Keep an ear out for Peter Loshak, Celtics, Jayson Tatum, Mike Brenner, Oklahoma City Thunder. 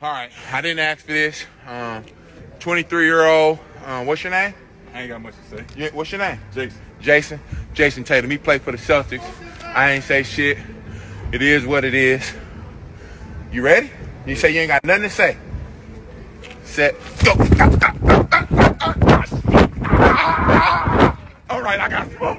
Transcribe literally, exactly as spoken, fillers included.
All right, I didn't ask for this. Um, twenty-three-year-old, um, what's your name? I ain't got much to say. You, what's your name? Jason. Jason. Jayson Tatum. He played for the Celtics. I ain't say shit. It is what it is. You ready? You say you ain't got nothing to say. Set. Go. All right, I got smoke.